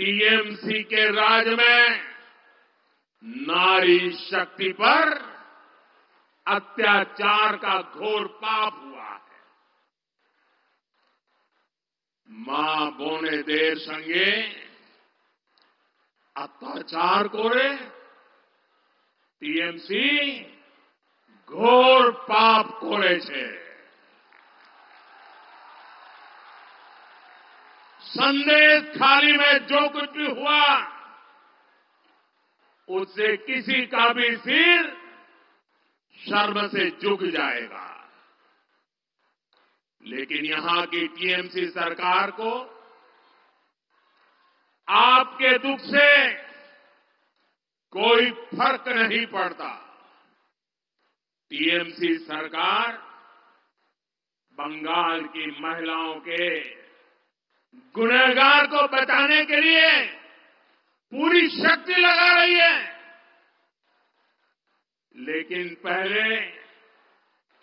टीएमसी के राज में नारी शक्ति पर अत्याचार का घोर पाप हुआ है। मां बोने देर संगे अत्याचार करे टीएमसी घोर पाप करे छे। संदेशखाली में जो कुछ भी हुआ उससे किसी का भी सिर शर्म से झुक जाएगा। लेकिन यहां की टीएमसी सरकार को आपके दुख से कोई फर्क नहीं पड़ता। टीएमसी सरकार बंगाल की महिलाओं के गुनहगार को बचाने के लिए पूरी शक्ति लगा रही है। लेकिन पहले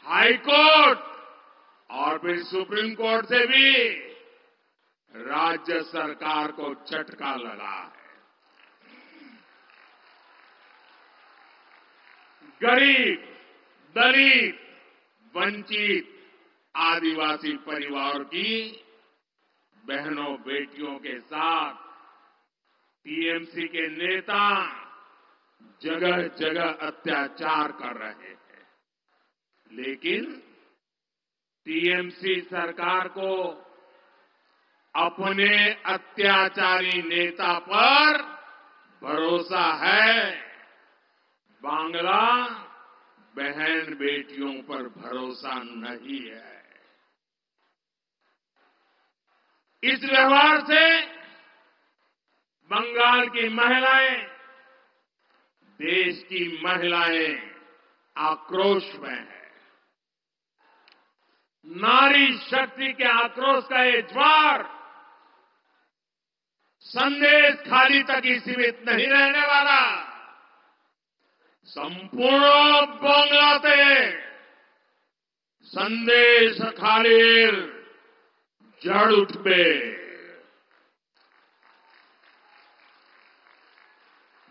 हाई कोर्ट और फिर सुप्रीम कोर्ट से भी राज्य सरकार को झटका लगा है। गरीब, दलित, वंचित, आदिवासी परिवार की बहनों बेटियों के साथ टीएमसी के नेता जगह जगह अत्याचार कर रहे हैं। लेकिन टीएमसी सरकार को अपने अत्याचारी नेता पर भरोसा है। बांग्ला बहन बेटियों पर भरोसा नहीं है। इस व्यवहार से बंगाल की महिलाएं, देश की महिलाएं आक्रोश में हैं। नारी शक्ति के आक्रोश का ये ज्वार संदेशखाली तक ही सीमित नहीं रहने वाला। संपूर्ण बांग्ला से संदेशखाली जड़ उठ पे।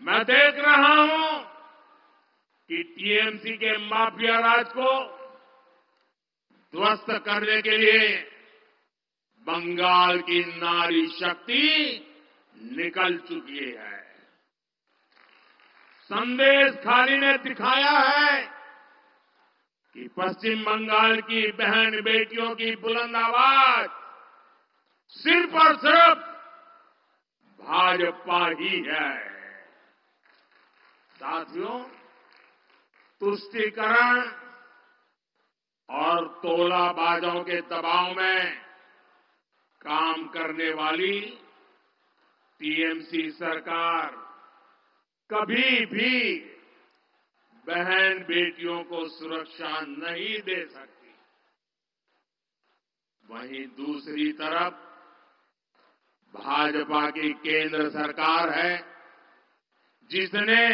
मैं देख रहा हूं कि टीएमसी के माफिया राज को ध्वस्त करने के लिए बंगाल की नारी शक्ति निकल चुकी है। संदेशखाली ने दिखाया है कि पश्चिम बंगाल की बहन बेटियों की बुलंद आवाज सिर्फ और सिर्फ भाजपा ही है। साथियों, तुष्टीकरण और तोलाबाजों के दबाव में काम करने वाली टीएमसी सरकार कभी भी बहन बेटियों को सुरक्षा नहीं दे सकती। वहीं दूसरी तरफ भाजपा की केंद्र सरकार है जिसने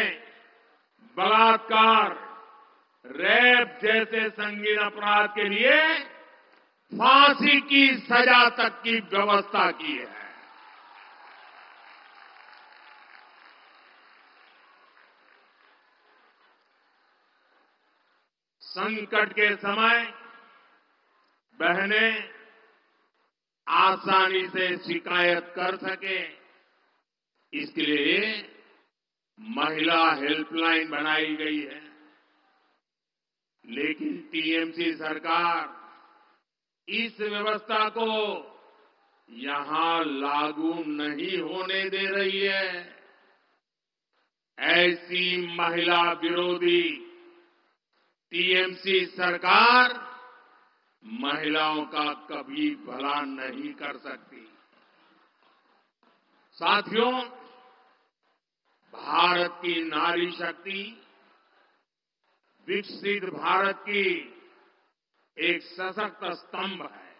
बलात्कार, रेप जैसे संगीन अपराध के लिए फांसी की सजा तक की व्यवस्था की है। संकट के समय बहनें आसानी से शिकायत कर सके, इसके लिए महिला हेल्पलाइन बनाई गई है। लेकिन टीएमसी सरकार इस व्यवस्था को यहां लागू नहीं होने दे रही है। ऐसी महिला विरोधी टीएमसी सरकार महिलाओं का कभी भला नहीं कर सकती। साथियों, भारत की नारी शक्ति विकसित भारत की एक सशक्त स्तंभ है।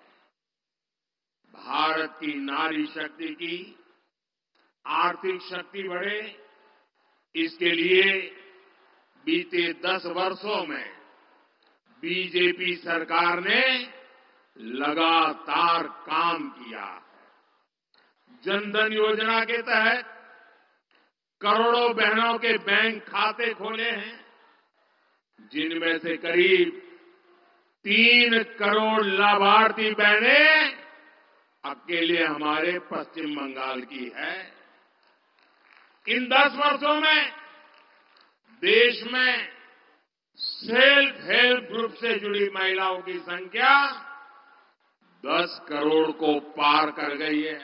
भारत की नारी शक्ति की आर्थिक शक्ति बढ़े, इसके लिए बीते दस वर्षों में बीजेपी सरकार ने लगातार काम किया है। जनधन योजना के तहत करोड़ों बहनों के बैंक खाते खोले हैं, जिनमें से करीब तीन करोड़ लाभार्थी बहनें अकेले हमारे पश्चिम बंगाल की है। इन दस वर्षों में देश में सेल्फ हेल्प ग्रुप से जुड़ी महिलाओं की संख्या दस करोड़ को पार कर गई है।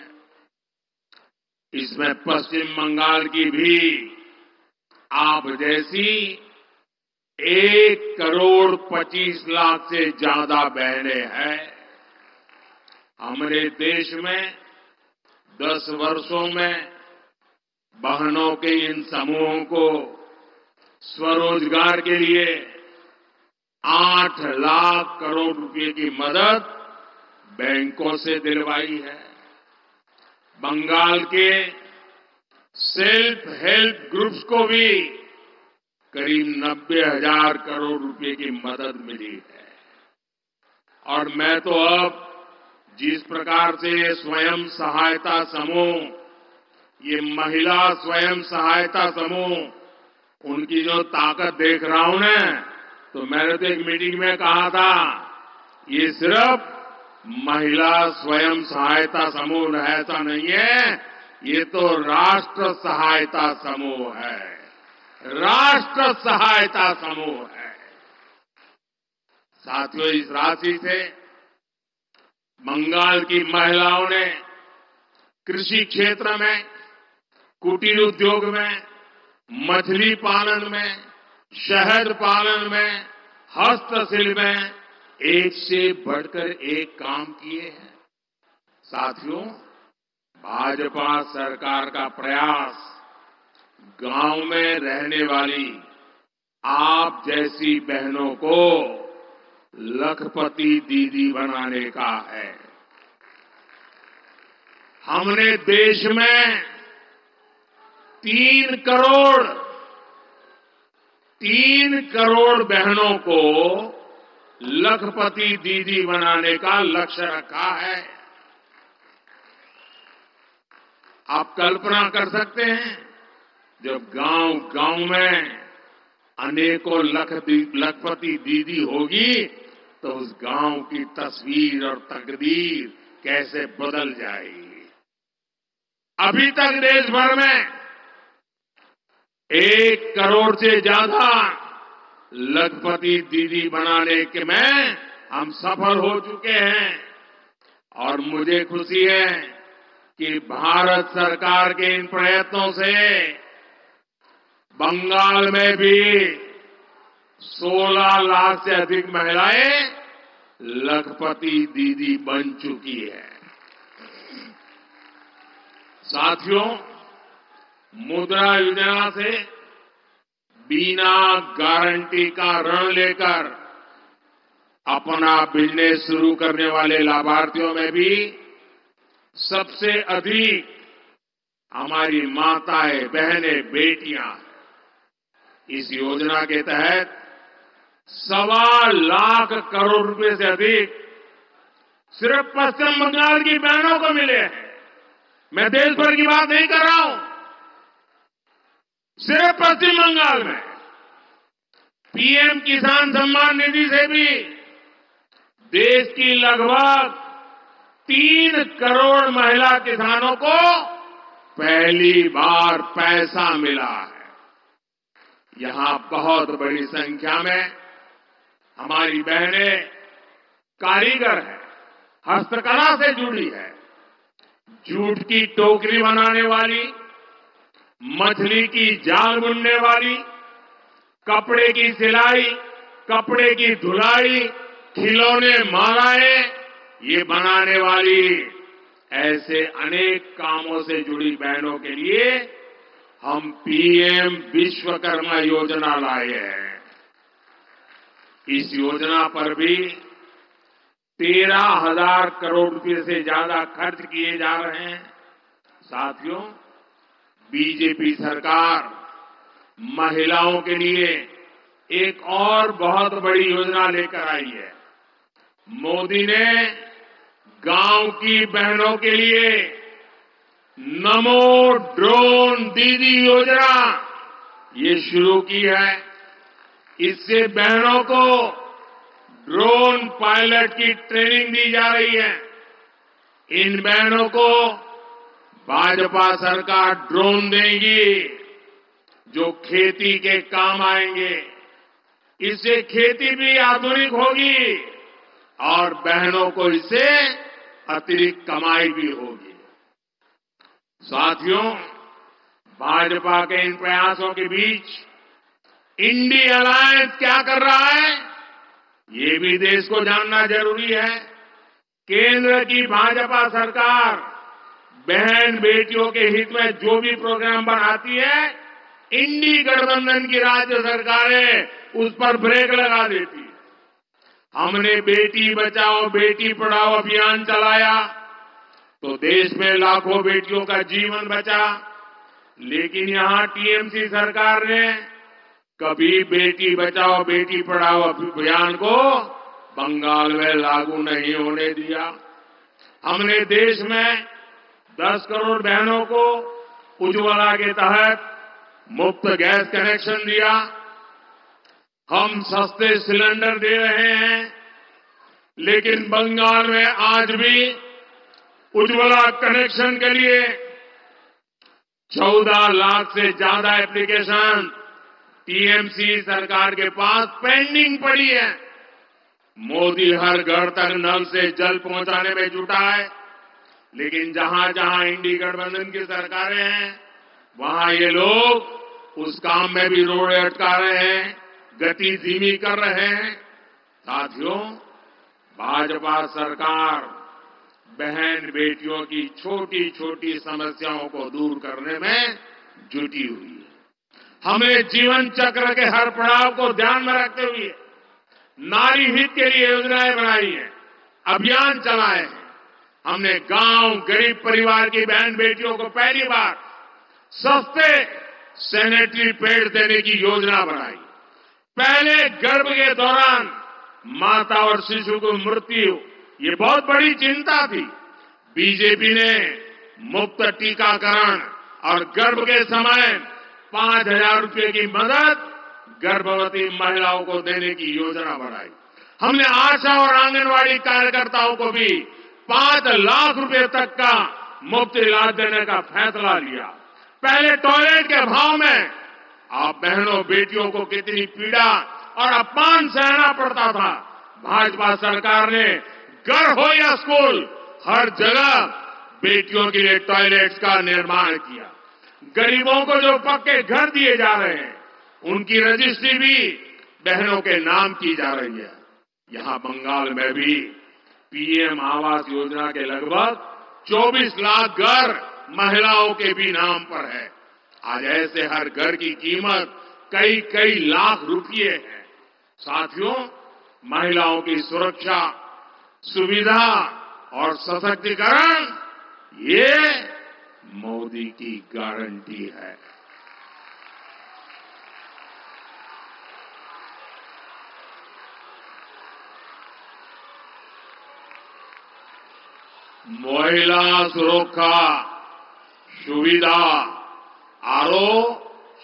इसमें पश्चिम बंगाल की भी आप जैसी एक करोड़ पच्चीस लाख से ज्यादा बहनें हैं। हमारे देश में दस वर्षों में बहनों के इन समूहों को स्वरोजगार के लिए आठ लाख करोड़ रुपए की मदद बैंकों से दिलवाई है। बंगाल के सेल्फ हेल्प ग्रुप्स को भी करीब नब्बे हजार करोड़ रुपए की मदद मिली है। और मैं तो अब जिस प्रकार से ये स्वयं सहायता समूह, ये महिला स्वयं सहायता समूह, उनकी जो ताकत देख रहा हूं ना, तो मैंने तो एक मीटिंग में कहा था, ये सिर्फ महिला स्वयं सहायता समूह ऐसा नहीं है, ये तो राष्ट्र सहायता समूह है, राष्ट्र सहायता समूह है। साथियों, इस राशि से बंगाल की महिलाओं ने कृषि क्षेत्र में, कुटीर उद्योग में, मछली पालन में, शहद पालन में, हस्तशिल्प में एक से बढ़कर एक काम किए हैं। साथियों, भाजपा सरकार का प्रयास गांव में रहने वाली आप जैसी बहनों को लखपति दीदी बनाने का है। हमने देश में तीन करोड़ तीन करोड़ बहनों को लखपति दीदी बनाने का लक्ष्य रखा है। आप कल्पना कर सकते हैं, जब गांव गांव में अनेकों लखपति दीदी होगी तो उस गांव की तस्वीर और तकदीर कैसे बदल जाएगी। अभी तक देश भर में एक करोड़ से ज्यादा लखपति दीदी बनाने के में हम सफल हो चुके हैं। और मुझे खुशी है कि भारत सरकार के इन प्रयत्नों से बंगाल में भी सोलह लाख से अधिक महिलाएं लखपति दीदी बन चुकी है। साथियों, मुद्रा योजना से बिना गारंटी का ऋण लेकर अपना बिजनेस शुरू करने वाले लाभार्थियों में भी सबसे अधिक हमारी माताएं, बहनें, बेटियां। इस योजना के तहत सवा लाख करोड़ रुपए से अधिक सिर्फ पश्चिम बंगाल की बहनों को मिले हैं। मैं देश भर की बात नहीं कर रहा हूं, सिर्फ पश्चिम बंगाल में पीएम किसान सम्मान निधि से भी देश की लगभग तीन करोड़ महिला किसानों को पहली बार पैसा मिला है। यहां बहुत बड़ी संख्या में हमारी बहनें कारीगर हैं, हस्तकला से जुड़ी है। जूट की टोकरी बनाने वाली, मछली की जाल बुनने वाली, कपड़े की सिलाई, कपड़े की धुलाई, खिलौने, मालाएं ये बनाने वाली, ऐसे अनेक कामों से जुड़ी बहनों के लिए हम पीएम विश्वकर्मा योजना लाए हैं। इस योजना पर भी तेरह हजार करोड़ रुपए से ज्यादा खर्च किए जा रहे हैं। साथियों, बीजेपी सरकार महिलाओं के लिए एक और बहुत बड़ी योजना लेकर आई है। मोदी ने गांव की बहनों के लिए नमो ड्रोन दीदी योजना ये शुरू की है। इससे बहनों को ड्रोन पायलट की ट्रेनिंग दी जा रही है। इन बहनों को भाजपा सरकार ड्रोन देगी जो खेती के काम आएंगे। इससे खेती भी आधुनिक होगी और बहनों को इससे अतिरिक्त कमाई भी होगी। साथियों, भाजपा के इन प्रयासों के बीच इंडी अलायंस क्या कर रहा है ये भी देश को जानना जरूरी है। केंद्र की भाजपा सरकार बहन बेटियों के हित में जो भी प्रोग्राम बनाती है, इंडी गठबंधन की राज्य सरकारें उस पर ब्रेक लगा देती है। हमने बेटी बचाओ बेटी पढ़ाओ अभियान चलाया तो देश में लाखों बेटियों का जीवन बचा, लेकिन यहां टीएमसी सरकार ने कभी बेटी बचाओ बेटी पढ़ाओ अभियान को बंगाल में लागू नहीं होने दिया। हमने देश में दस करोड़ बहनों को उज्ज्वला के तहत मुफ्त गैस कनेक्शन दिया। हम सस्ते सिलेंडर दे रहे हैं, लेकिन बंगाल में आज भी उज्ज्वला कनेक्शन के लिए चौदह लाख से ज्यादा एप्लीकेशन टीएमसी सरकार के पास पेंडिंग पड़ी है। मोदी हर घर तक नल से जल पहुंचाने में जुटा है, लेकिन जहां जहां इंडी गठबंधन की सरकारें हैं वहां ये लोग उस काम में भी रोड़े अटका रहे हैं, गति धीमी कर रहे हैं। साथियों, भाजपा सरकार बहन बेटियों की छोटी छोटी समस्याओं को दूर करने में जुटी हुई है। हमें जीवन चक्र के हर पड़ाव को ध्यान में रखते हुए नारी हित के लिए योजनाएं बनाई है, अभियान चलाए हैं। हमने गांव, गरीब परिवार की बहन बेटियों को पहली बार सस्ते सैनिटरी पैड देने की योजना बनाई। पहले गर्भ के दौरान माता और शिशु को मृत्यु ये बहुत बड़ी चिंता थी। बीजेपी ने मुफ्त टीकाकरण और गर्भ के समय पांच हजार रूपये की मदद गर्भवती महिलाओं को देने की योजना बनाई। हमने आशा और आंगनवाड़ी कार्यकर्ताओं को भी पांच लाख रुपए तक का मुफ्त इलाज देने का फैसला लिया। पहले टॉयलेट के भाव में आप बहनों बेटियों को कितनी पीड़ा और अपमान सहना पड़ता था, भाजपा सरकार ने घर हो या स्कूल हर जगह बेटियों के लिए टॉयलेट्स का निर्माण किया। गरीबों को जो पक्के घर दिए जा रहे हैं उनकी रजिस्ट्री भी बहनों के नाम की जा रही है। यहाँ बंगाल में भी पीएम आवास योजना के लगभग चौबीस लाख घर महिलाओं के भी नाम पर है। आज ऐसे हर घर की कीमत कई कई लाख रुपये है। साथियों, महिलाओं की सुरक्षा, सुविधा और सशक्तिकरण ये मोदी की गारंटी है। महिला सुरक्षा, सुविधा, आरो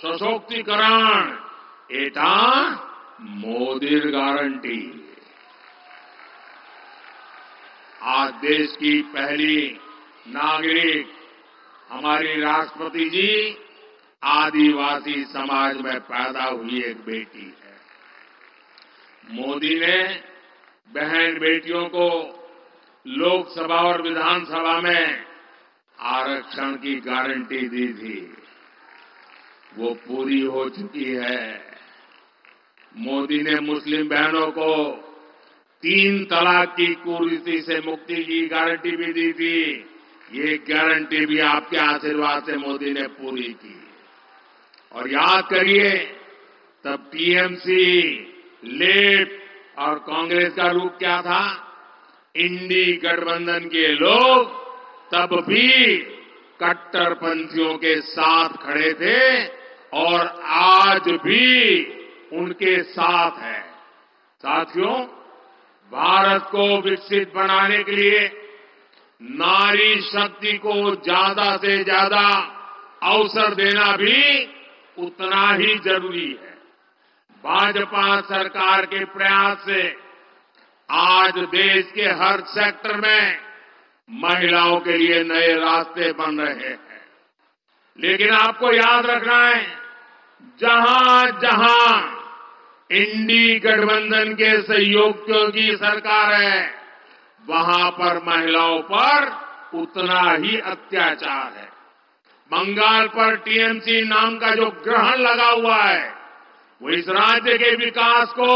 सशक्तिकरण, एटा मोदीर गारंटी। आज देश की पहली नागरिक हमारी राष्ट्रपति जी आदिवासी समाज में पैदा हुई एक बेटी है। मोदी ने बहन बेटियों को लोकसभा और विधानसभा में आरक्षण की गारंटी दी थी, वो पूरी हो चुकी है। मोदी ने मुस्लिम बहनों को तीन तलाक की कुरीति से मुक्ति की गारंटी भी दी थी, ये गारंटी भी आपके आशीर्वाद से मोदी ने पूरी की। और याद करिए, तब टीएमसी, लेफ्ट और कांग्रेस का रूप क्या था? इंडिया गठबंधन के लोग तब भी कट्टरपंथियों के साथ खड़े थे और आज भी उनके साथ है। साथियों, भारत को विकसित बनाने के लिए नारी शक्ति को ज्यादा से ज्यादा अवसर देना भी उतना ही जरूरी है। भाजपा सरकार के प्रयास से आज देश के हर सेक्टर में महिलाओं के लिए नए रास्ते बन रहे हैं। लेकिन आपको याद रखना है, जहां जहां इंडी गठबंधन के सहयोगियों की सरकार है, वहां पर महिलाओं पर उतना ही अत्याचार है। बंगाल पर टीएमसी नाम का जो ग्रहण लगा हुआ है, वो इस राज्य के विकास को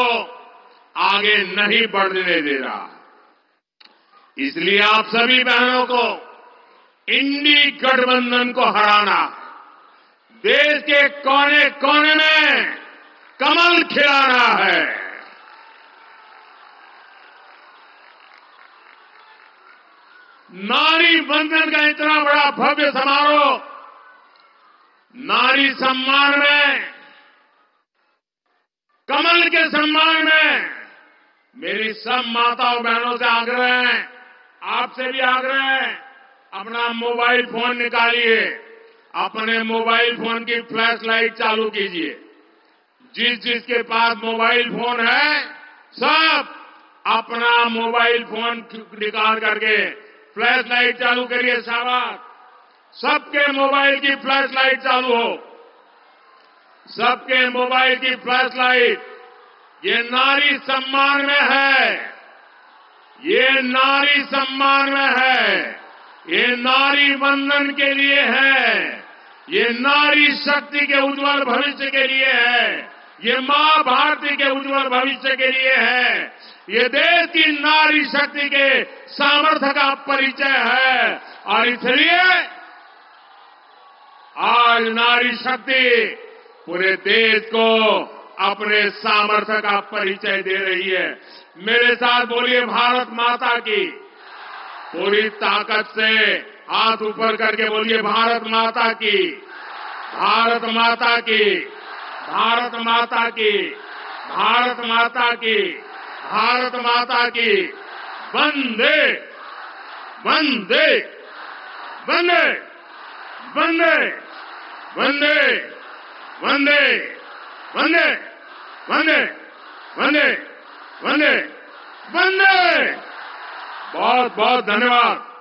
आगे नहीं बढ़ने दे रहा है। इसलिए आप सभी बहनों को इंडी गठबंधन को हराना है, देश के कोने कोने में कमल खिलाना है। नारी बंधन का इतना बड़ा भव्य समारोह, नारी सम्मान में, कमल के सम्मान में, मेरी सब माताओं बहनों से आग्रह है, आपसे भी आग्रह है, अपना मोबाइल फोन निकालिए, अपने मोबाइल फोन की फ्लैश लाइट चालू कीजिए। जिस जिसके पास मोबाइल फोन है, सब अपना मोबाइल फोन निकाल करके फ्लैश लाइट चालू करिए। शाबाश, सबके मोबाइल की फ्लैश लाइट चालू हो, सबके मोबाइल की फ्लैश लाइट। ये नारी सम्मान में है, ये नारी सम्मान में है, ये नारी वंदन के लिए है, ये नारी शक्ति के उज्ज्वल भविष्य के लिए है, ये मां भारती के उज्ज्वल भविष्य के लिए है, ये देश की नारी शक्ति के सामर्थ्य का परिचय है। और इसलिए आज नारी शक्ति पूरे देश को अपने सामर्थ्य का परिचय दे रही है। मेरे साथ बोलिए, भारत माता की। पूरी ताकत से हाथ ऊपर करके बोलिए, भारत माता की, भारत माता की, भारत माता की, भारत माता की, भारत माता की। वंदे वंदे वंदे वंदे वंदे वंदे वंदे वंदे वंदे वंदे वंदे। बहुत बहुत धन्यवाद।